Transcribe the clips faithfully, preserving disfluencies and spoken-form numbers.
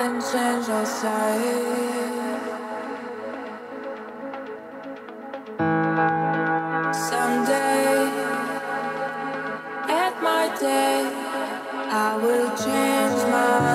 and change our side. Someday, at my day, I will change my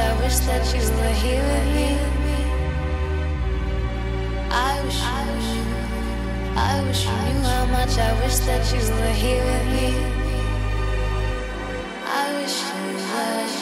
I wish that you were here with me. I wish I wish I wish you knew how much I wish that you were here with me. I wish you were here.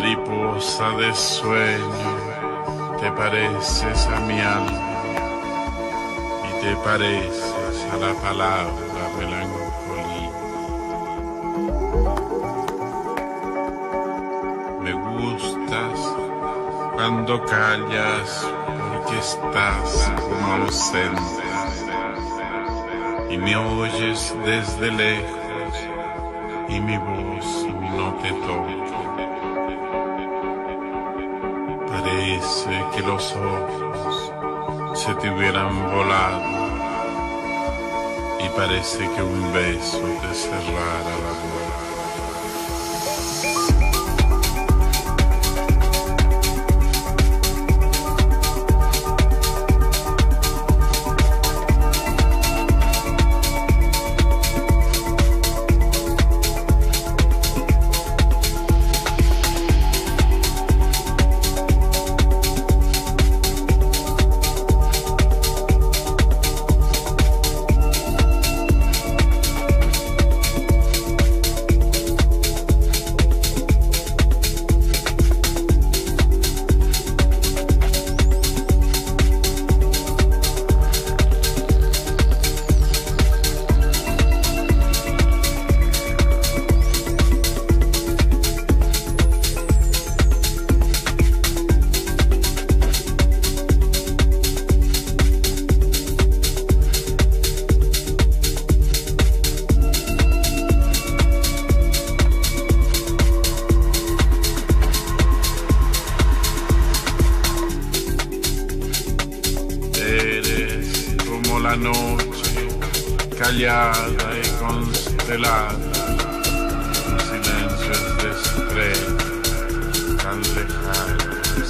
mariposa de sueño, te pareces a mi alma y te pareces a la palabra melancolía. Me gustas cuando callas porque estás como ausente y me oyes desde lejos y mi voz no te toca. Parece que los ojos se te hubieran volado y parece que un beso te cerrara la boca. La noche callada y constelada, silencio de estrellas tan lejano y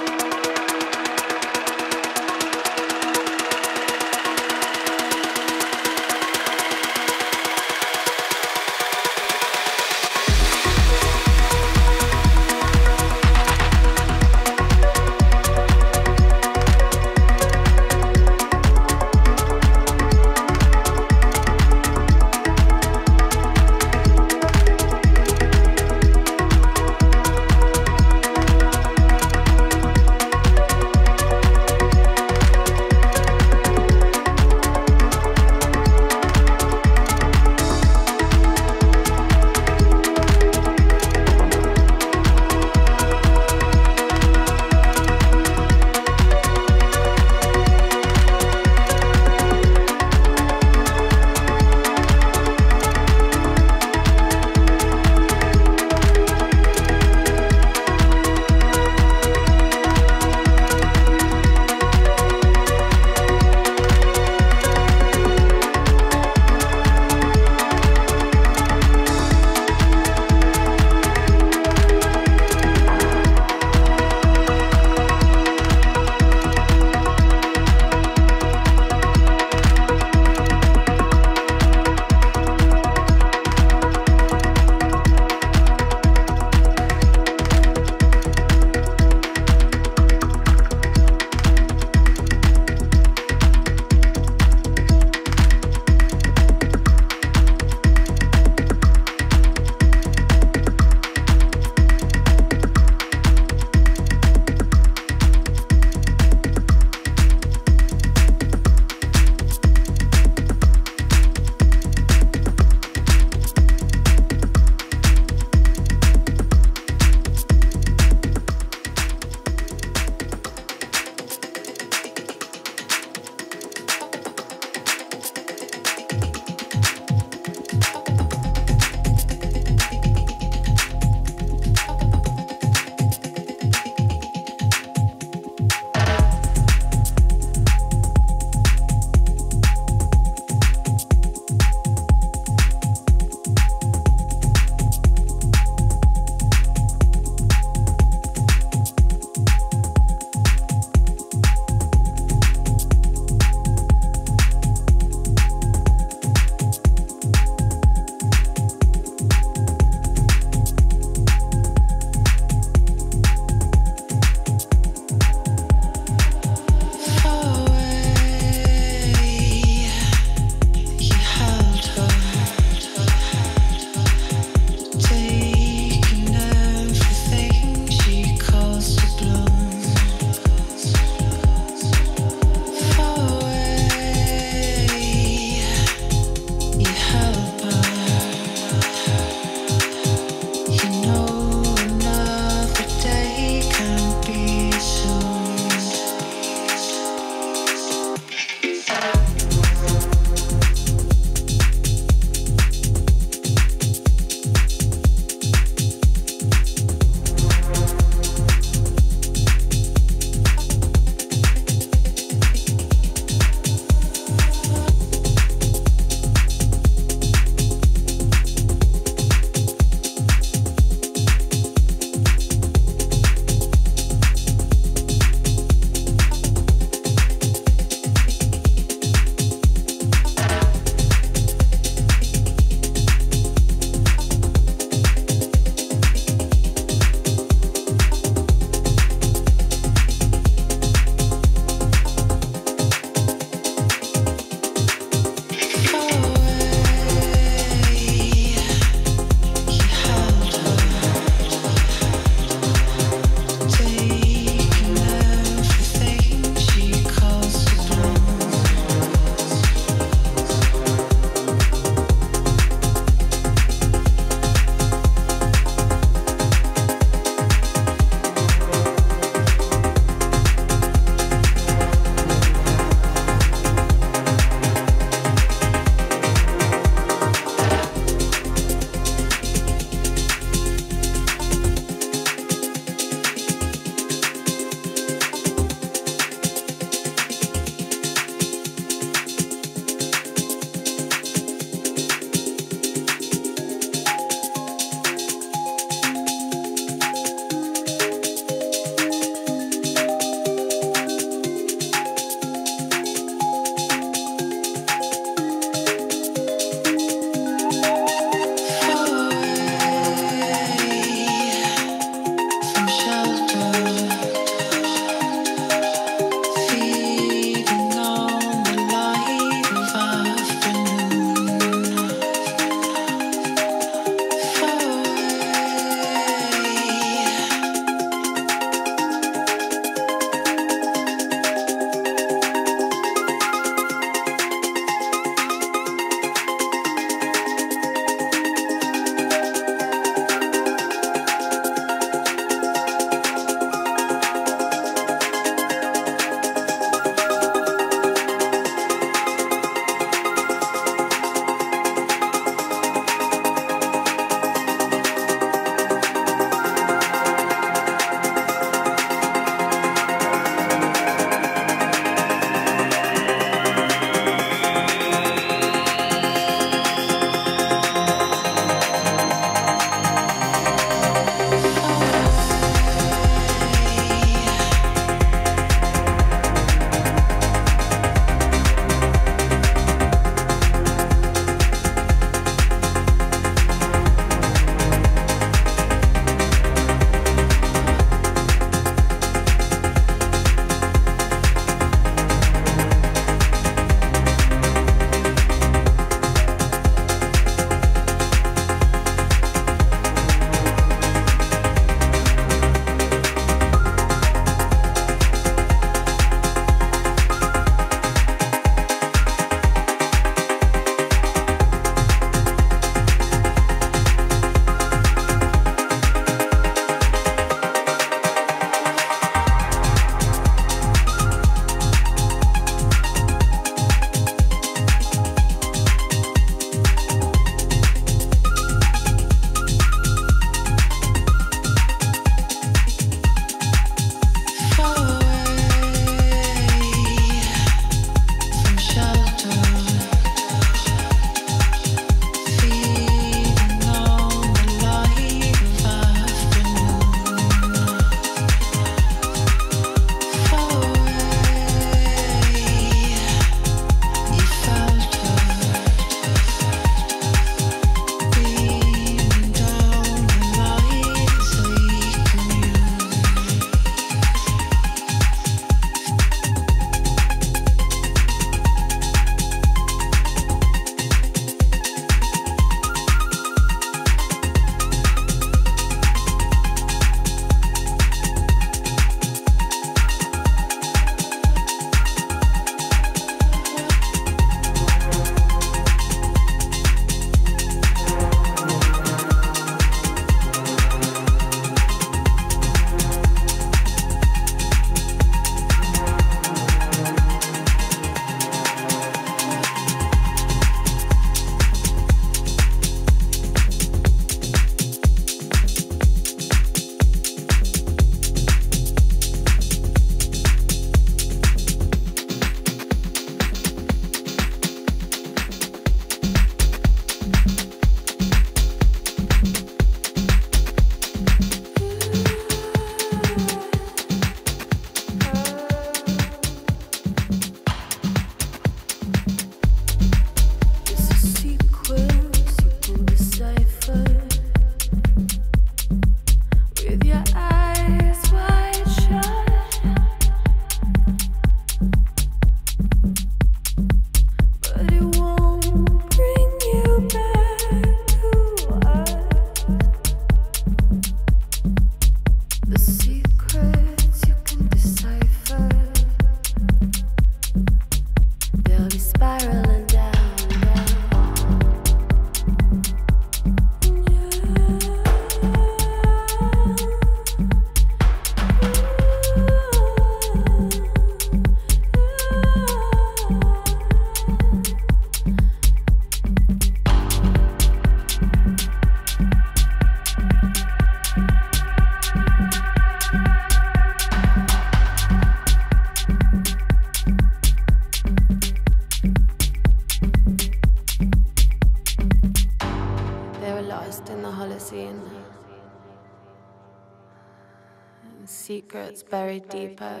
secrets buried deeper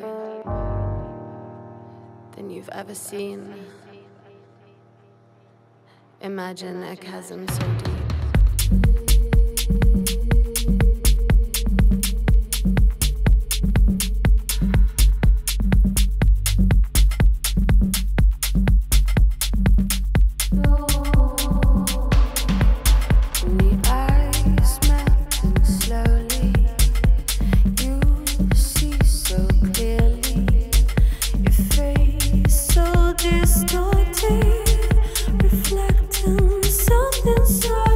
than you've ever seen. Imagine a chasm so deep. Distorted, reflecting something so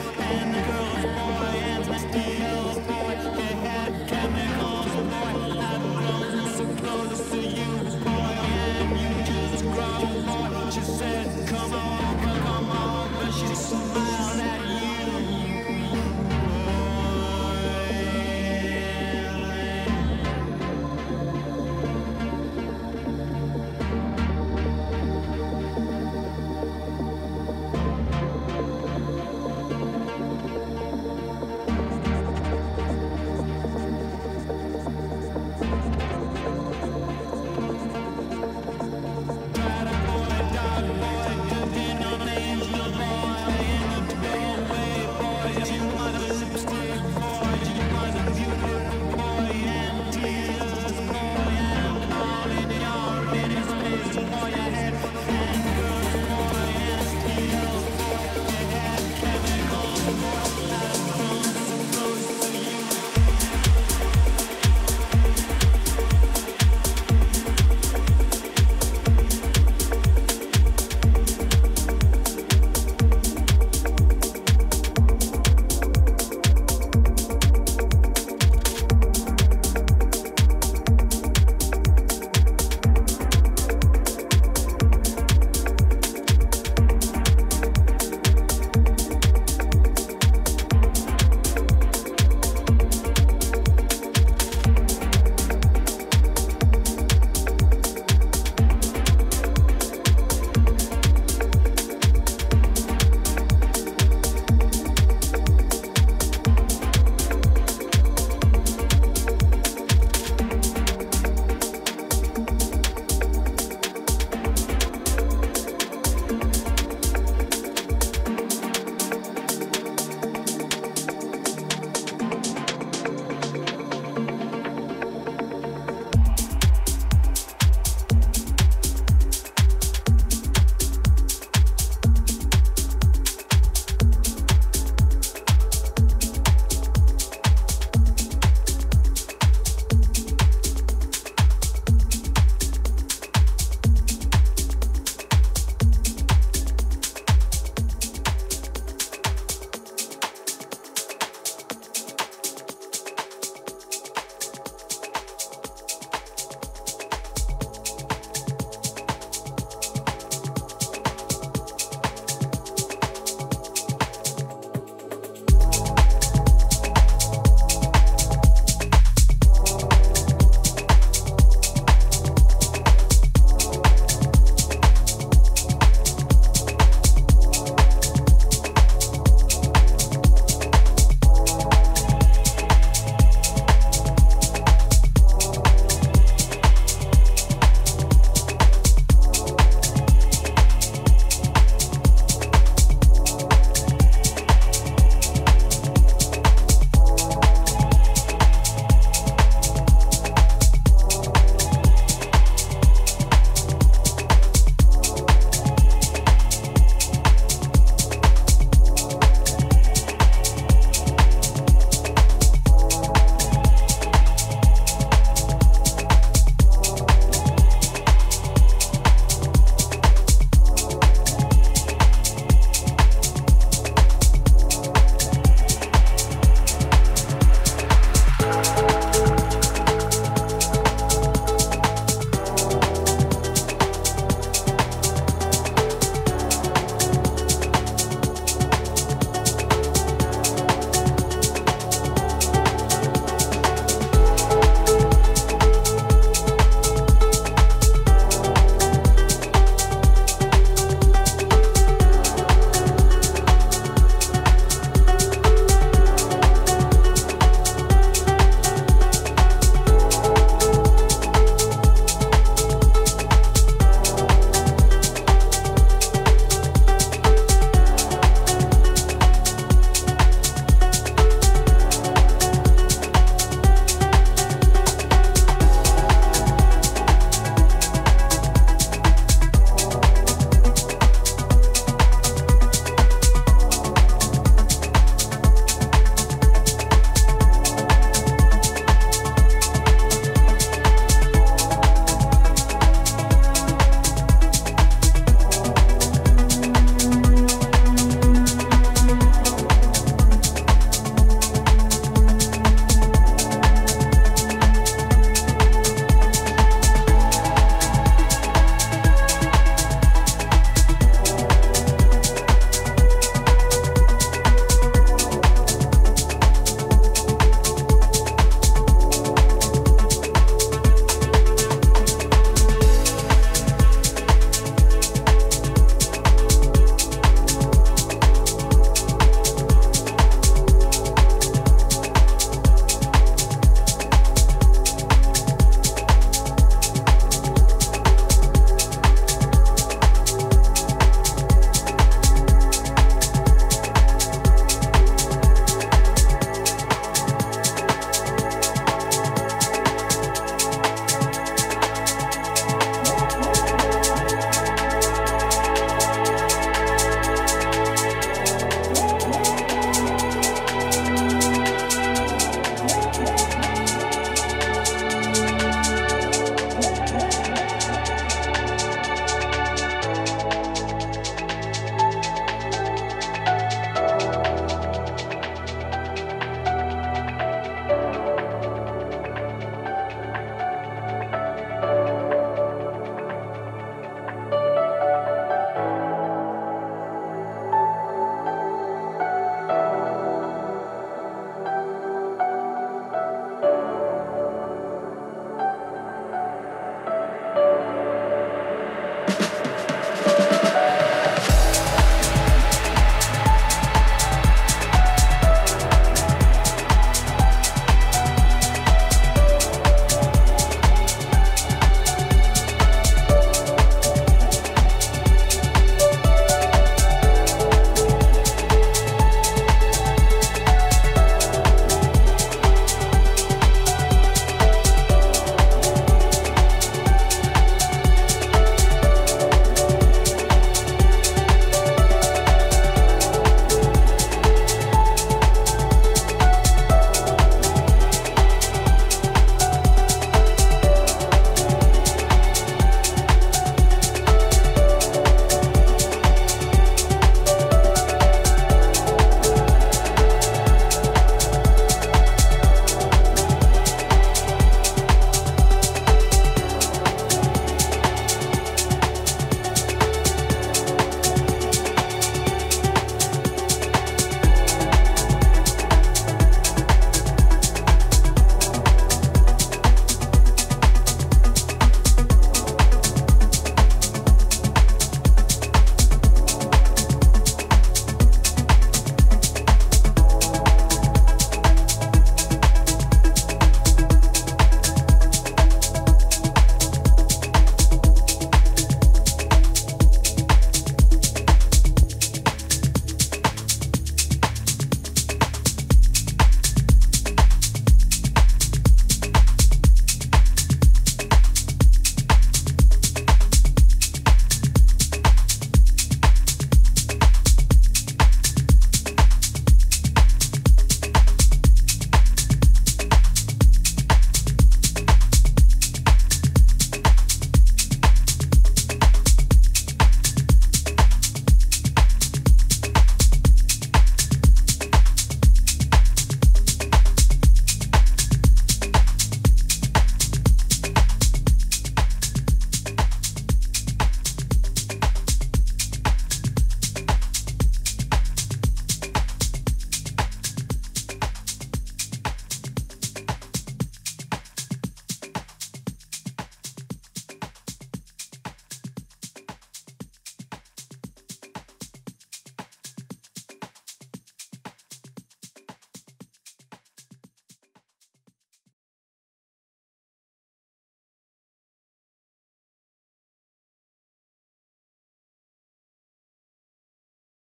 and the